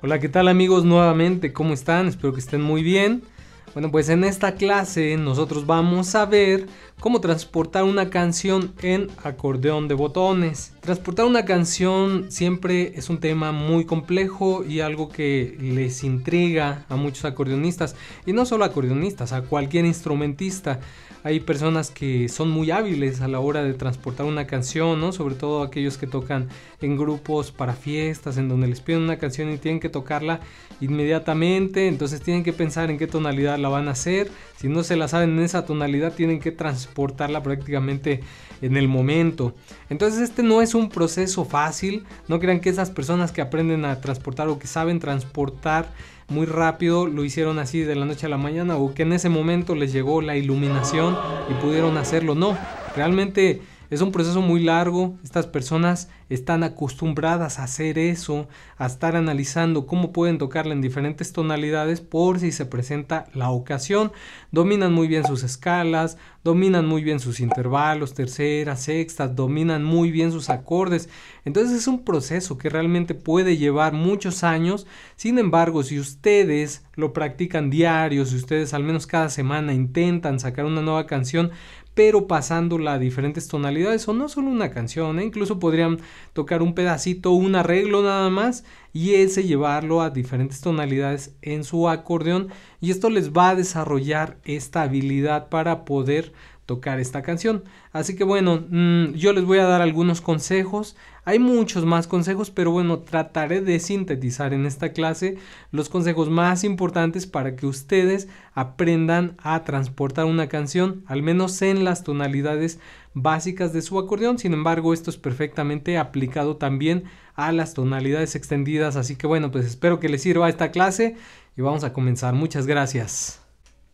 Hola, ¿qué tal amigos? Nuevamente, ¿cómo están? Espero que estén muy bien. Bueno, pues en esta clase nosotros vamos a ver cómo transportar una canción en acordeón de botones. Transportar una canción siempre es un tema muy complejo y algo que les intriga a muchos acordeonistas. Y no solo acordeonistas, a cualquier instrumentista. Hay personas que son muy hábiles a la hora de transportar una canción, ¿no? Sobre todo aquellos que tocan en grupos para fiestas, en donde les piden una canción y tienen que tocarla inmediatamente. Entonces tienen que pensar en qué tonalidad la van a hacer. Si no se la saben en esa tonalidad, tienen que transportarla prácticamente en el momento. Entonces este no es un proceso fácil. No crean que esas personas que aprenden a transportar o que saben transportar muy rápido lo hicieron así de la noche a la mañana, o que en ese momento les llegó la iluminación y pudieron hacerlo. No, realmente es un proceso muy largo. Estas personas están acostumbradas a hacer eso, a estar analizando cómo pueden tocarla en diferentes tonalidades por si se presenta la ocasión. Dominan muy bien sus escalas, dominan muy bien sus intervalos, terceras, sextas, dominan muy bien sus acordes. Entonces es un proceso que realmente puede llevar muchos años. Sin embargo, si ustedes lo practican diario, si ustedes al menos cada semana intentan sacar una nueva canción, pero pasándola a diferentes tonalidades, o no solo una canción, incluso podrían tocar un pedacito, un arreglo nada más, y ese llevarlo a diferentes tonalidades en su acordeón, y esto les va a desarrollar esta habilidad para poder tocar esta canción. Así que bueno, yo les voy a dar algunos consejos. Hay muchos más consejos, pero bueno, trataré de sintetizar en esta clase los consejos más importantes para que ustedes aprendan a transportar una canción, al menos en las tonalidades básicas de su acordeón. Sin embargo, esto es perfectamente aplicado también a las tonalidades extendidas. Así que bueno, pues espero que les sirva esta clase y vamos a comenzar. Muchas gracias.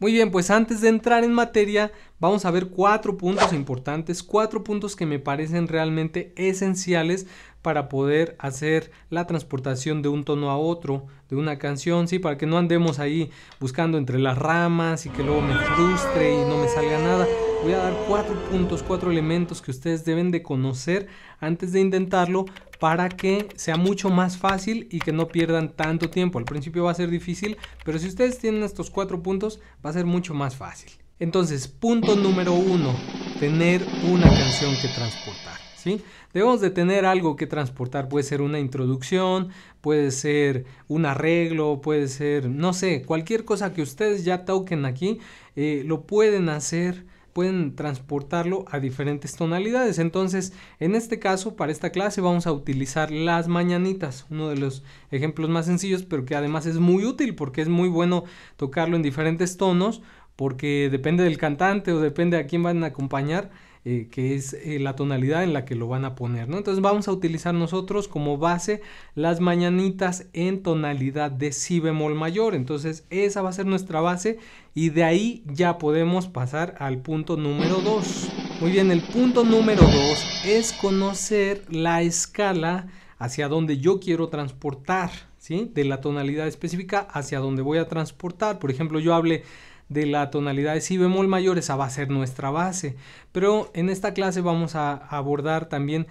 Muy bien, pues antes de entrar en materia, vamos a ver 4 puntos importantes, 4 puntos que me parecen realmente esenciales para poder hacer la transportación de un tono a otro, de una canción, ¿sí? Para que no andemos ahí buscando entre las ramas y que luego me frustre y no me salga nada. Voy a dar 4 puntos, 4 elementos que ustedes deben de conocer antes de intentarlo, para que sea mucho más fácil y que no pierdan tanto tiempo. Al principio va a ser difícil, pero si ustedes tienen estos 4 puntos, va a ser mucho más fácil. Entonces, punto número 1, tener una canción que transportar, ¿sí? Debemos de tener algo que transportar. Puede ser una introducción, puede ser un arreglo, puede ser, no sé, cualquier cosa que ustedes ya toquen aquí, lo pueden hacer, pueden transportarlo a diferentes tonalidades. Entonces, en este caso, para esta clase vamos a utilizar Las Mañanitas, uno de los ejemplos más sencillos, pero que además es muy útil porque es muy bueno tocarlo en diferentes tonos, porque depende del cantante o depende a quién van a acompañar, que es la tonalidad en la que lo van a poner, ¿no? Entonces vamos a utilizar nosotros como base Las Mañanitas en tonalidad de si bemol mayor. Entonces esa va a ser nuestra base y de ahí ya podemos pasar al punto número 2. Muy bien, el punto número 2 es conocer la escala hacia donde yo quiero transportar, ¿sí? De la tonalidad específica hacia donde voy a transportar. Por ejemplo, yo hablé de la tonalidad de si bemol mayor, esa va a ser nuestra base, pero en esta clase vamos a abordar también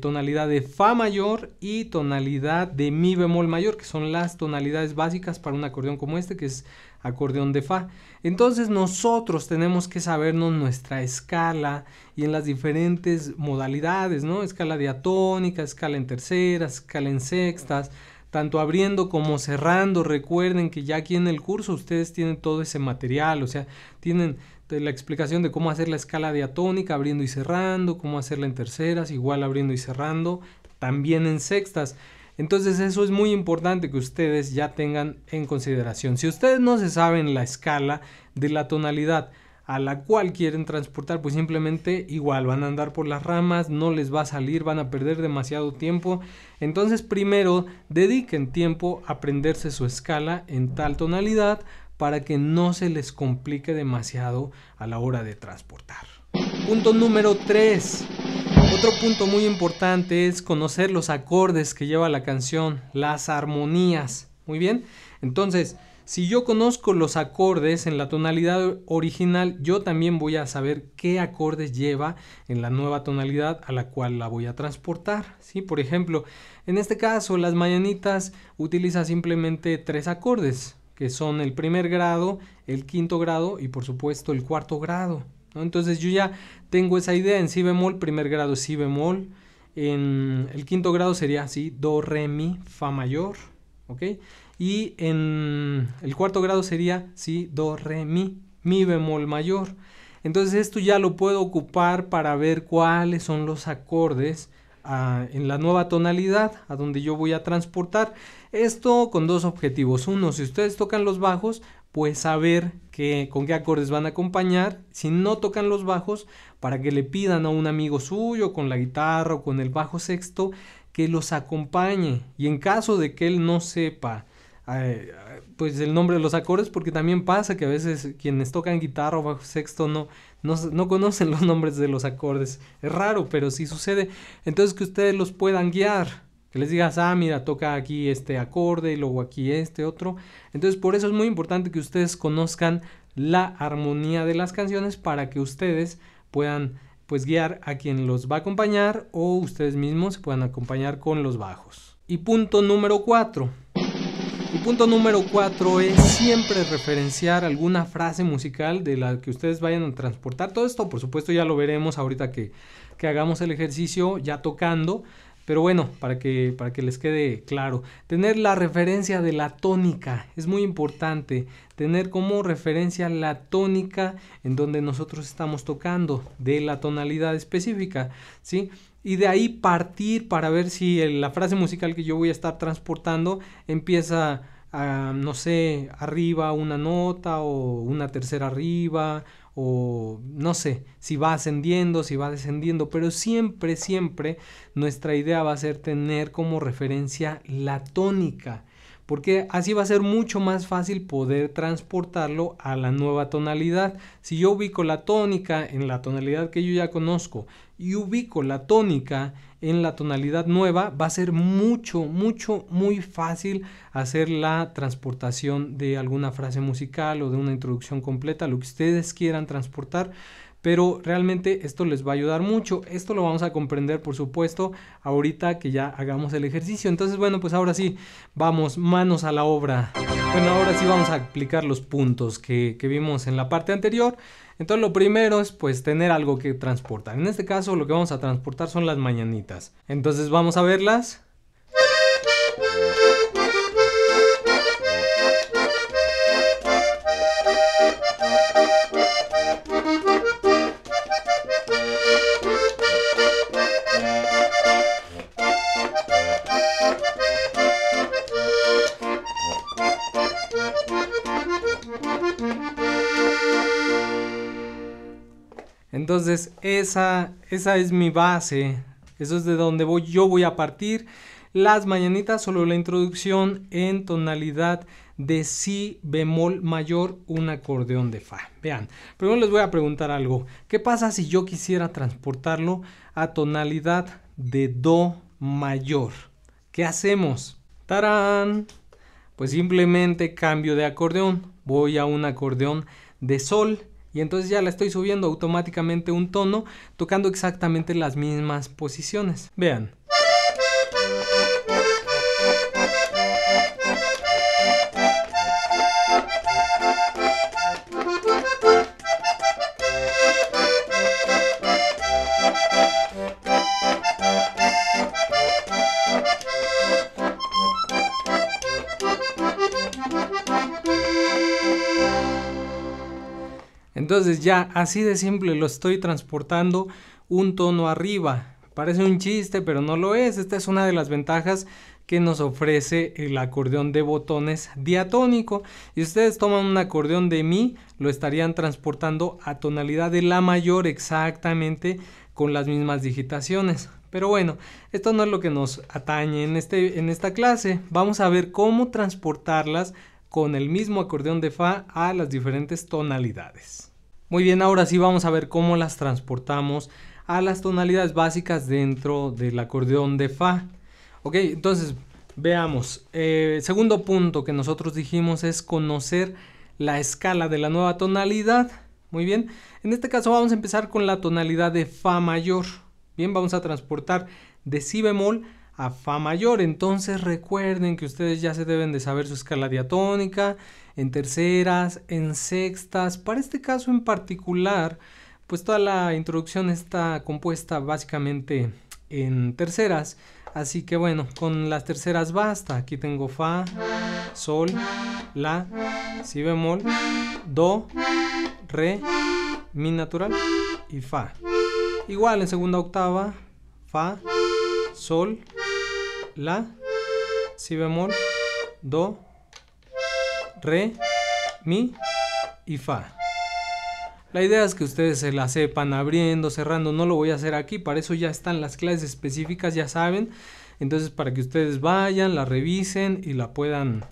tonalidad de fa mayor y tonalidad de mi bemol mayor, que son las tonalidades básicas para un acordeón como este, que es acordeón de fa. Entonces nosotros tenemos que sabernos nuestra escala y en las diferentes modalidades, ¿no? Escala diatónica, escala en terceras, escala en sextas, tanto abriendo como cerrando. Recuerden que ya aquí en el curso ustedes tienen todo ese material, o sea, tienen la explicación de cómo hacer la escala diatónica abriendo y cerrando, cómo hacerla en terceras, igual abriendo y cerrando, también en sextas. Entonces eso es muy importante que ustedes ya tengan en consideración. Si ustedes no se saben la escala de la tonalidad a la cual quieren transportar, pues simplemente igual van a andar por las ramas, no les va a salir, van a perder demasiado tiempo. Entonces primero dediquen tiempo a aprenderse su escala en tal tonalidad para que no se les complique demasiado a la hora de transportar. Punto número 3. Otro punto muy importante es conocer los acordes que lleva la canción, las armonías. Muy bien, entonces Si yo conozco los acordes en la tonalidad original, yo también voy a saber qué acordes lleva en la nueva tonalidad a la cual la voy a transportar, ¿sí? Por ejemplo, en este caso, Las Mañanitas utiliza simplemente 3 acordes, que son el primer grado, el quinto grado y por supuesto el cuarto grado, ¿no? Entonces yo ya tengo esa idea. En si bemol, primer grado si bemol, en el quinto grado sería así, do, re, mi, fa mayor, ¿ok? Y en el cuarto grado sería si, do, re, mi, mi bemol mayor. Entonces esto ya lo puedo ocupar para ver cuáles son los acordes en la nueva tonalidad a donde yo voy a transportar. Esto con 2 objetivos. Uno, si ustedes tocan los bajos, pues saber con qué acordes van a acompañar. Si no tocan los bajos, para que le pidan a un amigo suyo con la guitarra o con el bajo sexto que los acompañe. Y en caso de que él no sepa pues el nombre de los acordes, porque también pasa que a veces quienes tocan guitarra o bajo sexto no conocen los nombres de los acordes. Es raro, pero sí sucede. Entonces que ustedes los puedan guiar, que les digas, ah, mira, toca aquí este acorde y luego aquí este otro. Entonces por eso es muy importante que ustedes conozcan la armonía de las canciones, para que ustedes puedan pues guiar a quien los va a acompañar, o ustedes mismos se puedan acompañar con los bajos. Y punto número 4. Y punto número 4 es siempre referenciar alguna frase musical de la que ustedes vayan a transportar. Todo esto, por supuesto, ya lo veremos ahorita que hagamos el ejercicio ya tocando. Pero bueno, para que les quede claro. Tener la referencia de la tónica. Es muy importante tener como referencia la tónica en donde nosotros estamos tocando, de la tonalidad específica, ¿sí? Y de ahí partir para ver si la frase musical que yo voy a estar transportando empieza, no sé, arriba una nota o una tercera arriba, o no sé, si va ascendiendo, si va descendiendo, pero siempre, siempre nuestra idea va a ser tener como referencia la tónica, porque así va a ser mucho más fácil poder transportarlo a la nueva tonalidad. Si yo ubico la tónica en la tonalidad que yo ya conozco y ubico la tónica en la tonalidad nueva, va a ser muy fácil hacer la transportación de alguna frase musical o de una introducción completa, lo que ustedes quieran transportar. Pero realmente esto les va a ayudar mucho. Esto lo vamos a comprender, por supuesto, ahorita que ya hagamos el ejercicio. Entonces, bueno, pues ahora sí, vamos, manos a la obra. Bueno, ahora sí vamos a aplicar los puntos que vimos en la parte anterior. Entonces, lo primero es, pues, tener algo que transportar. En este caso, lo que vamos a transportar son Las Mañanitas. Entonces, vamos a verlas. Entonces esa es mi base, eso es de donde yo voy a partir. Las Mañanitas, solo la introducción en tonalidad de si bemol mayor, un acordeón de fa. Vean, primero les voy a preguntar algo. ¿Qué pasa si yo quisiera transportarlo a tonalidad de do mayor? ¿Qué hacemos? ¡Tarán! Pues simplemente cambio de acordeón. Voy a un acordeón de sol. Y entonces ya la estoy subiendo automáticamente un tono, tocando exactamente las mismas posiciones. Vean. Entonces ya así de simple lo estoy transportando un tono arriba. Parece un chiste, pero no lo es. Esta es una de las ventajas que nos ofrece el acordeón de botones diatónico. Y ustedes toman un acordeón de mi, lo estarían transportando a tonalidad de la mayor exactamente con las mismas digitaciones. Pero bueno, esto no es lo que nos atañe en esta clase. Vamos a ver cómo transportarlas con el mismo acordeón de fa a las diferentes tonalidades. Muy bien, ahora sí vamos a ver cómo las transportamos a las tonalidades básicas dentro del acordeón de fa. Ok, entonces Veamos, segundo punto que nosotros dijimos es conocer la escala de la nueva tonalidad. Muy bien, en este caso vamos a empezar con la tonalidad de fa mayor. Bien, vamos a transportar de si bemol a fa mayor. Entonces recuerden que ustedes ya se deben de saber su escala diatónica, en terceras, en sextas. Para este caso en particular, pues toda la introducción está compuesta básicamente en terceras. Así que bueno, con las terceras basta. Aquí tengo fa, sol, la, si bemol, do, re, mi natural y fa. Igual en segunda octava, fa, sol, la, si bemol, do, re, mi y fa. La idea es que ustedes se la sepan abriendo, cerrando. No lo voy a hacer aquí, para eso ya están las clases específicas, ya saben. Entonces para que ustedes vayan, la revisen y las puedan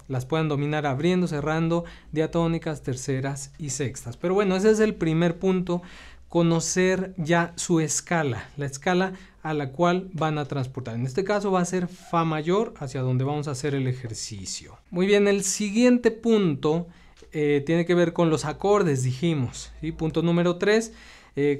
dominar abriendo, cerrando, diatónicas, terceras y sextas. Pero bueno, ese es el primer punto, conocer ya su escala, la escala a la cual van a transportar. En este caso va a ser fa mayor, hacia donde vamos a hacer el ejercicio. Muy bien, el siguiente punto tiene que ver con los acordes, dijimos, ¿sí? Punto número 3,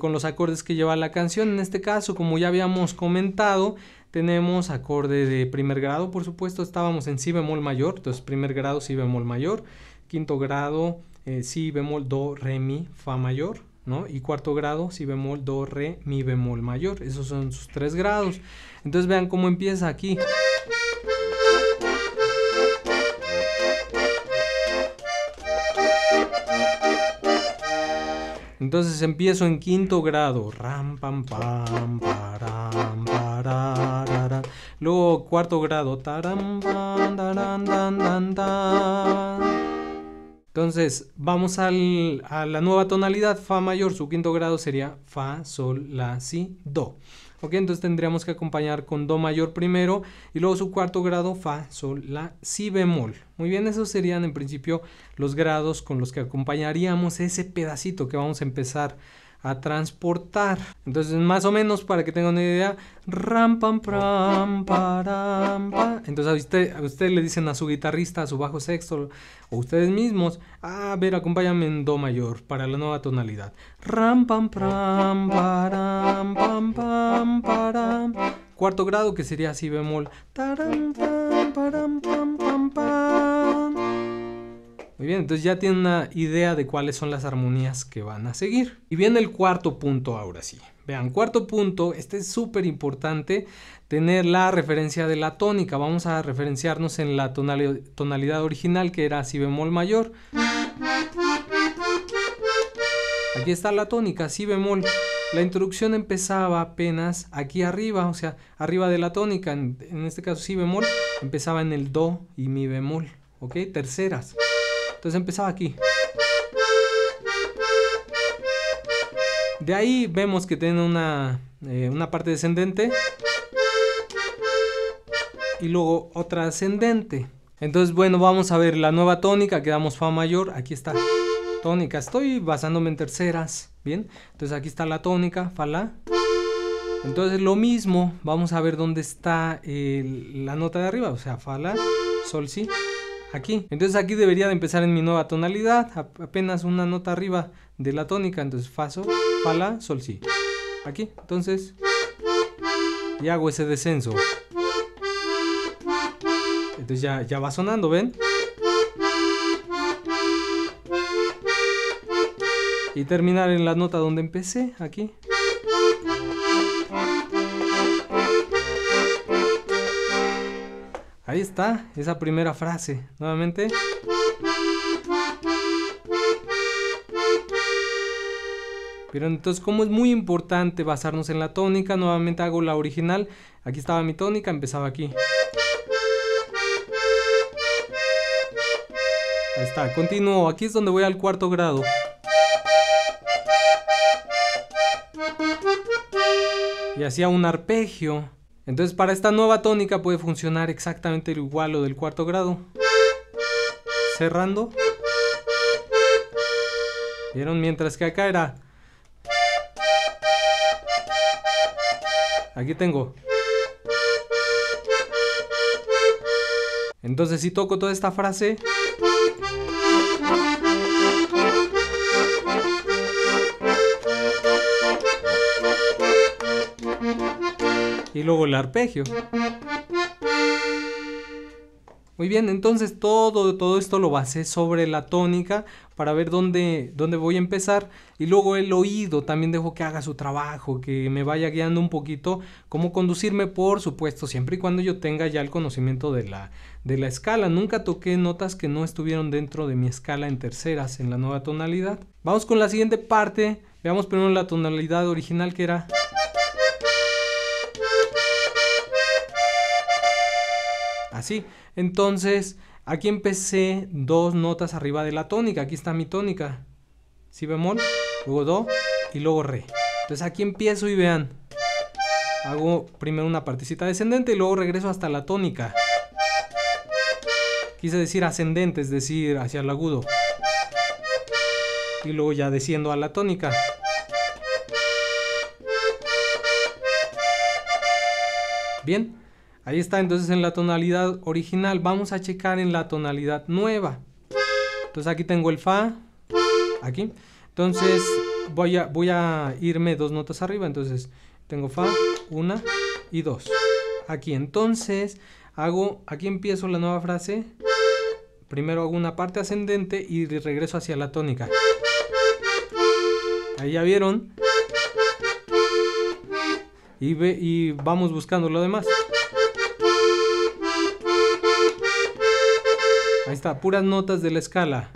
con los acordes que lleva la canción. En este caso, como ya habíamos comentado, tenemos acorde de primer grado. Por supuesto, estábamos en si bemol mayor, entonces primer grado si bemol mayor, quinto grado si bemol do re mi fa mayor, ¿no? Y cuarto grado si bemol do re mi bemol mayor. Esos son sus tres grados. Entonces vean cómo empieza aquí. Entonces empiezo en quinto grado, ram, pam, pam, param, pararara. Luego cuarto grado, taram, pam, taran, tan, tan, tan. Entonces vamos a la nueva tonalidad, fa mayor. Su quinto grado sería fa, sol, la, si, do. Ok, entonces tendríamos que acompañar con do mayor primero y luego su cuarto grado, fa, sol, la, si bemol. Muy bien, esos serían en principio los grados con los que acompañaríamos ese pedacito que vamos a empezar a transportar. Entonces más o menos, para que tengan una idea, ram, pam, pam, param, pam. Entonces a ustedes le dicen a su guitarrista, a su bajo sexto o ustedes mismos: a ver, acompáñame en do mayor para la nueva tonalidad, ram, pam, pam, param, pam, pam, param. Cuarto grado, que sería si bemol, taram, pam, param, pam, pam, pam. Muy bien, entonces ya tienen una idea de cuáles son las armonías que van a seguir. Y viene el cuarto punto ahora sí. Vean, cuarto punto, este es súper importante, tener la referencia de la tónica. Vamos a referenciarnos en la tonalidad original, que era si bemol mayor. Aquí está la tónica, si bemol. La introducción empezaba apenas aquí arriba, o sea, arriba de la tónica. En este caso si bemol empezaba en el do y mi bemol, ¿ok? Terceras. Entonces empezaba aquí. De ahí vemos que tiene una parte descendente y luego otra ascendente. Entonces bueno, vamos a ver la nueva tónica, quedamos fa mayor, aquí está tónica, estoy basándome en terceras, bien. Entonces aquí está la tónica, fa la. Entonces lo mismo, vamos a ver dónde está la nota de arriba, o sea, fa la, sol si. Aquí, entonces aquí debería de empezar en mi nueva tonalidad, apenas una nota arriba de la tónica. Entonces fa, sol, fa, la, sol, si. Aquí, entonces, y hago ese descenso. Entonces ya va sonando, ¿ven? Y terminar en la nota donde empecé, aquí. Ahí está, esa primera frase, nuevamente. Pero entonces, como es muy importante basarnos en la tónica, nuevamente hago la original. Aquí estaba mi tónica, empezaba aquí. Ahí está, continúo, aquí es donde voy al cuarto grado. Y hacía un arpegio. Entonces para esta nueva tónica puede funcionar exactamente igual lo del cuarto grado. Cerrando. ¿Vieron? Mientras que acá era... Aquí tengo. Entonces si toco toda esta frase, y luego el arpegio. Muy bien, entonces todo esto lo basé sobre la tónica para ver dónde voy a empezar, y luego el oído también dejo que haga su trabajo, que me vaya guiando un poquito cómo conducirme, por supuesto, siempre y cuando yo tenga ya el conocimiento de la escala. Nunca toqué notas que no estuvieron dentro de mi escala en terceras en la nueva tonalidad. Vamos con la siguiente parte. Veamos primero la tonalidad original, que era... así. Entonces aquí empecé dos notas arriba de la tónica. Aquí está mi tónica, si bemol, luego do y luego re. Entonces aquí empiezo y vean, hago primero una partecita descendente y luego regreso hasta la tónica. Quise decir ascendente, es decir, hacia el agudo, y luego ya desciendo a la tónica. Bien. Ahí está, entonces en la tonalidad original. Vamos a checar en la tonalidad nueva. Entonces aquí tengo el fa, aquí. Entonces voy a irme dos notas arriba. Entonces tengo fa, una y dos. Aquí, entonces aquí empiezo la nueva frase. Primero hago una parte ascendente y regreso hacia la tónica. Ahí ya vieron. Y vamos buscando lo demás. Ahí está, puras notas de la escala.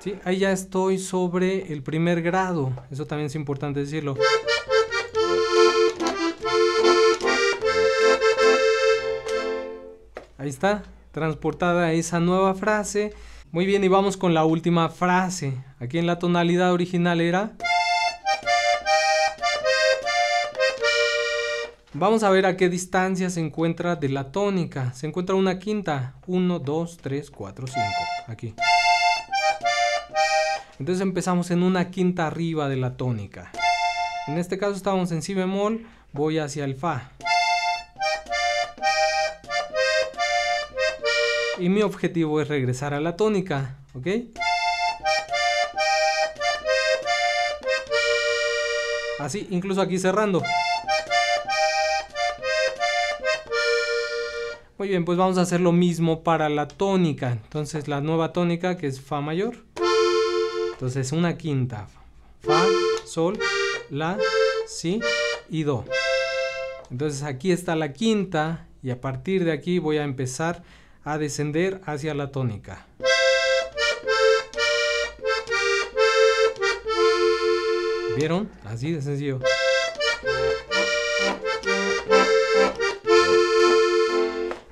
Sí, ahí ya estoy sobre el primer grado. Eso también es importante decirlo. Ahí está, transportada esa nueva frase. Muy bien, y vamos con la última frase. Aquí en la tonalidad original era... Vamos a ver a qué distancia se encuentra de la tónica. Se encuentra una quinta. 1, 2, 3, 4, 5. Aquí. Entonces empezamos en una quinta arriba de la tónica. En este caso estábamos en si bemol. Voy hacia el fa. Y mi objetivo es regresar a la tónica. ¿Ok? Así, incluso aquí cerrando. Muy bien, pues vamos a hacer lo mismo para la tónica. Entonces la nueva tónica, que es fa mayor. Entonces una quinta. Fa, sol, la, si y do. Entonces aquí está la quinta y a partir de aquí voy a empezar a descender hacia la tónica. ¿Vieron? Así de sencillo.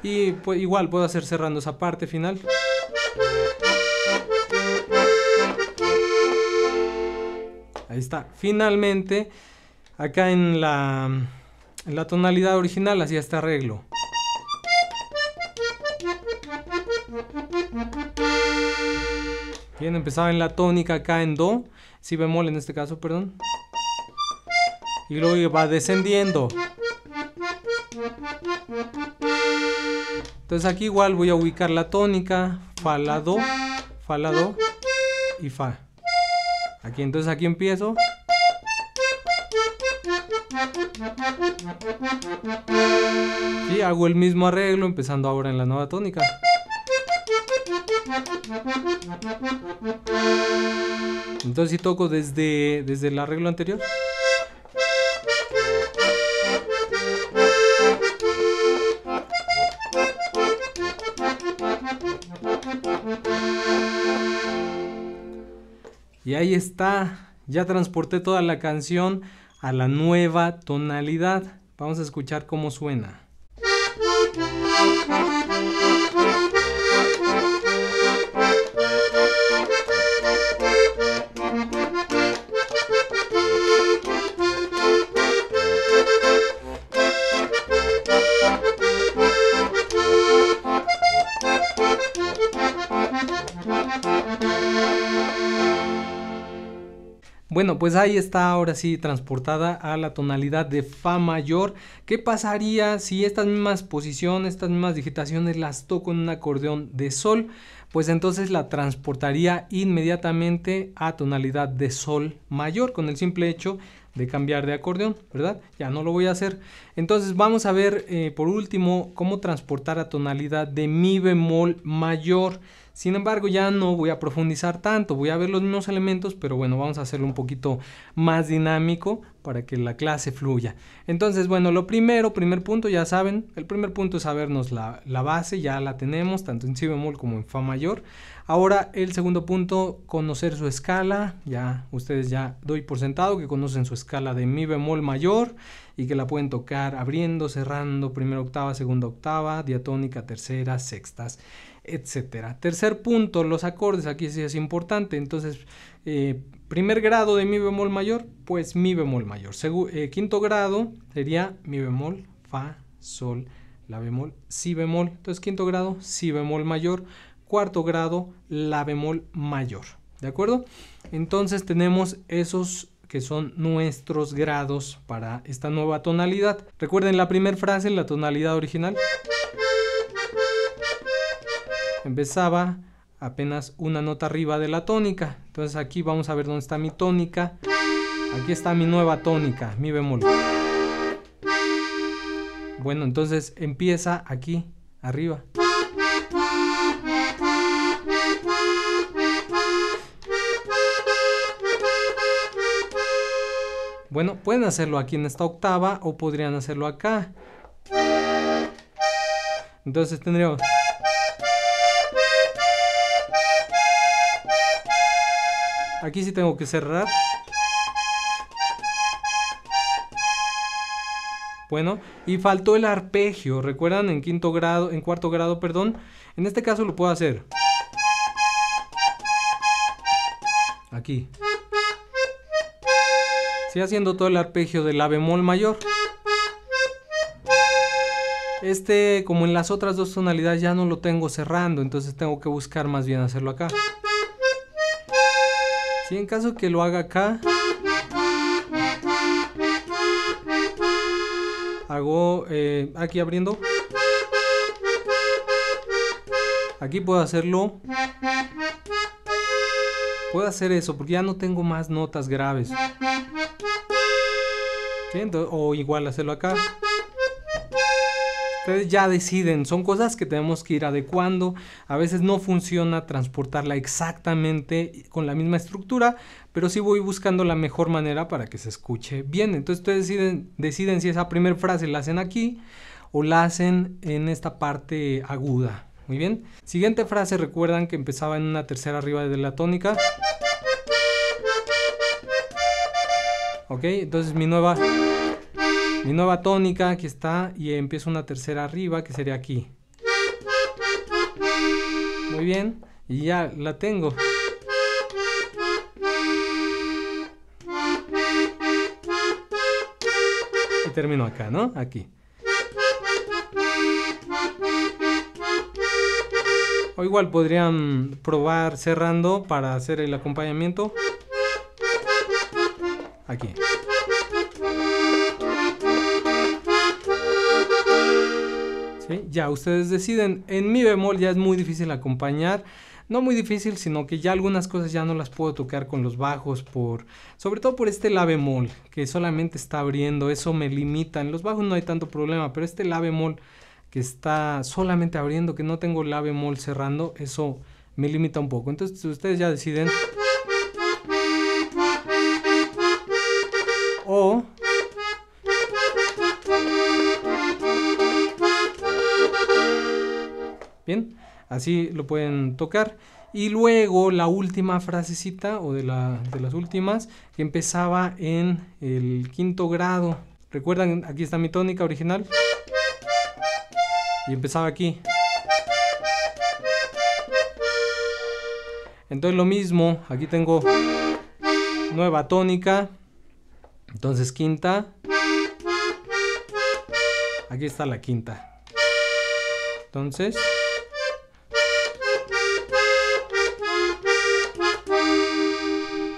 Y pues igual puedo hacer cerrando esa parte final. Ahí está. Finalmente, acá en la tonalidad original hacía este arreglo. Bien, empezaba en la tónica acá en do, si bemol en este caso, perdón. Y luego va descendiendo. Entonces aquí igual voy a ubicar la tónica, fa, la, do y fa. Aquí, entonces aquí empiezo. Y hago el mismo arreglo empezando ahora en la nueva tónica. Entonces si toco desde el arreglo anterior. Y ahí está, ya transporté toda la canción a la nueva tonalidad. Vamos a escuchar cómo suena. Bueno, pues ahí está ahora sí transportada a la tonalidad de Fa mayor. ¿Qué pasaría si estas mismas posiciones, estas mismas digitaciones las toco en un acordeón de Sol? Pues entonces la transportaría inmediatamente a tonalidad de Sol mayor con el simple hecho de cambiar de acordeón, ¿verdad? Ya no lo voy a hacer. Entonces vamos a ver por último cómo transportar a tonalidad de Mi bemol mayor. Sin embargo, ya no voy a profundizar tanto, voy a ver los mismos elementos, pero bueno, vamos a hacerlo un poquito más dinámico para que la clase fluya. Entonces, bueno, lo primero, primer punto, ya saben, el primer punto es sabernos la base, ya la tenemos, tanto en si bemol como en fa mayor. Ahora, el segundo punto, conocer su escala, ya ustedes ya doy por sentado que conocen su escala de mi bemol mayor y que la pueden tocar abriendo, cerrando, primera octava, segunda octava, diatónica, tercera, sextas, etcétera. Tercer punto, los acordes, aquí sí es importante, entonces primer grado de mi bemol mayor, pues mi bemol mayor. Quinto grado sería mi bemol, fa, sol, la bemol, si bemol. Entonces quinto grado, si bemol mayor. Cuarto grado, la bemol mayor. ¿De acuerdo? Entonces tenemos esos que son nuestros grados para esta nueva tonalidad. Recuerden la primera frase, la tonalidad original. Empezaba apenas una nota arriba de la tónica. Entonces aquí vamos a ver dónde está mi tónica. Aquí está mi nueva tónica, mi bemol. Bueno, entonces empieza aquí, arriba. Bueno, pueden hacerlo aquí en esta octava o podrían hacerlo acá. Entonces tendríamos... Aquí sí tengo que cerrar. Bueno, y faltó el arpegio, ¿recuerdan? En quinto grado, en cuarto grado, perdón. En este caso lo puedo hacer. Aquí. Sigue haciendo todo el arpegio de la bemol mayor. Este, como en las otras dos tonalidades, ya no lo tengo cerrando, entonces tengo que buscar más bien hacerlo acá. Si en caso que lo haga acá, hago aquí abriendo. Aquí puedo hacerlo. Puedo hacer eso porque ya no tengo más notas graves. ¿Sí? Entonces, o igual hacerlo acá. Ustedes ya deciden, son cosas que tenemos que ir adecuando. A veces no funciona transportarla exactamente con la misma estructura, pero sí voy buscando la mejor manera para que se escuche bien. Entonces ustedes deciden si esa primera frase la hacen aquí o la hacen en esta parte aguda. Muy bien. Siguiente frase, recuerdan que empezaba en una tercera arriba de la tónica. Ok, entonces mi nueva tónica aquí está y empiezo una tercera arriba que sería aquí. Muy bien, y ya la tengo. Y termino acá, ¿no? Aquí. O igual podrían probar cerrando para hacer el acompañamiento. Aquí. ¿Sí? Ya ustedes deciden. En mi bemol ya es muy difícil acompañar. No muy difícil, sino que ya algunas cosas ya no las puedo tocar con los bajos, sobre todo por este la bemol, que solamente está abriendo, eso me limita. En los bajos no hay tanto problema, pero este la bemol que está solamente abriendo, que no tengo la bemol cerrando, eso me limita un poco. Entonces ustedes ya deciden. O... Bien, así lo pueden tocar. Y luego la última frasecita o de las últimas que empezaba en el quinto grado. Recuerdan, aquí está mi tónica original y empezaba aquí. Entonces lo mismo, aquí tengo nueva tónica, entonces quinta, aquí está la quinta, entonces...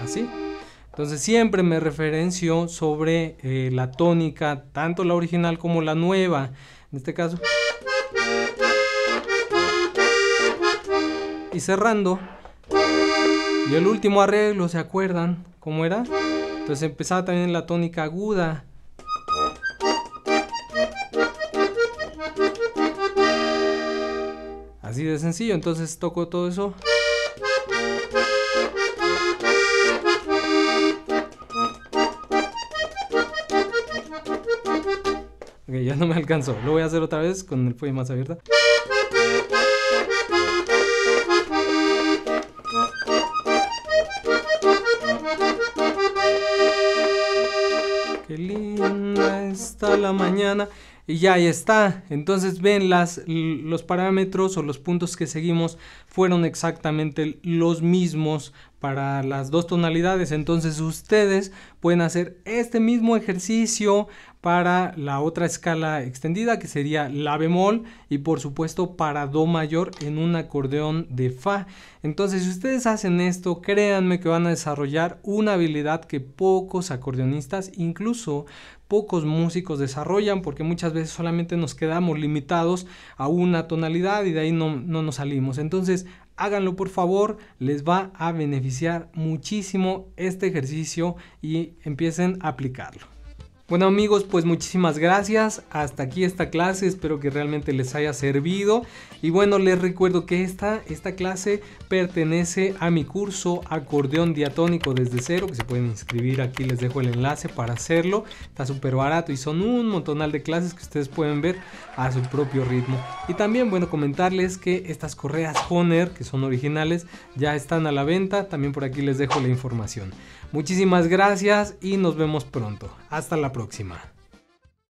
Así. Entonces siempre me referencio sobre la tónica, tanto la original como la nueva. En este caso. Y cerrando. Y el último arreglo, ¿se acuerdan cómo era? Entonces empezaba también la tónica aguda. Así de sencillo, entonces toco todo eso. Ok, ya no me alcanzó. Lo voy a hacer otra vez con el puño más abierto. Qué linda está la mañana. Y ya ahí está. Entonces ven, los parámetros o los puntos que seguimos fueron exactamente los mismos para las dos tonalidades. Entonces ustedes pueden hacer este mismo ejercicio para la otra escala extendida, que sería la bemol, y por supuesto para do mayor en un acordeón de fa. Entonces si ustedes hacen esto, créanme que van a desarrollar una habilidad que pocos acordeonistas, incluso pocos músicos desarrollan, porque muchas veces solamente nos quedamos limitados a una tonalidad y de ahí no nos salimos. Entonces háganlo, por favor, les va a beneficiar muchísimo este ejercicio y empiecen a aplicarlo. Bueno amigos, pues muchísimas gracias, hasta aquí esta clase, espero que realmente les haya servido. Y bueno, les recuerdo que esta clase pertenece a mi curso Acordeón Diatónico desde cero, que se pueden inscribir, aquí les dejo el enlace para hacerlo, está súper barato y son un montonal de clases que ustedes pueden ver a su propio ritmo. Y también, bueno, comentarles que estas correas Hohner, que son originales, ya están a la venta, también por aquí les dejo la información. Muchísimas gracias y nos vemos pronto. Hasta la próxima.